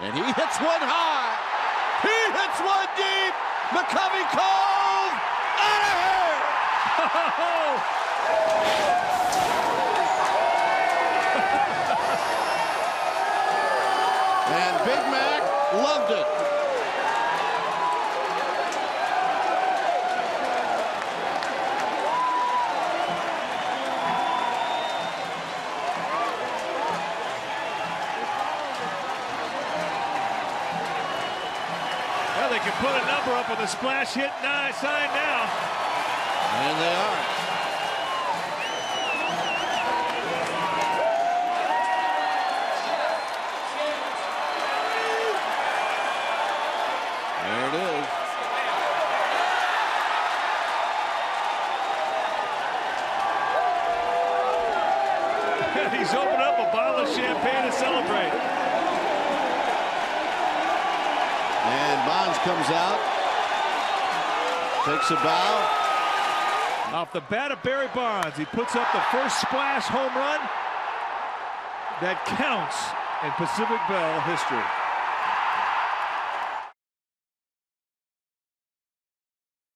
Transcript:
And he hits one high. He hits one deep. McCovey Cove out of here. And Big Mac loved it. They can put a number up on the splash hit sign now. And they are. There it is. And he's opened up a bottle of champagne to celebrate. And Bonds comes out, takes a bow. Off the bat of Barry Bonds, he puts up the first splash home run that counts in Pacific Bell history.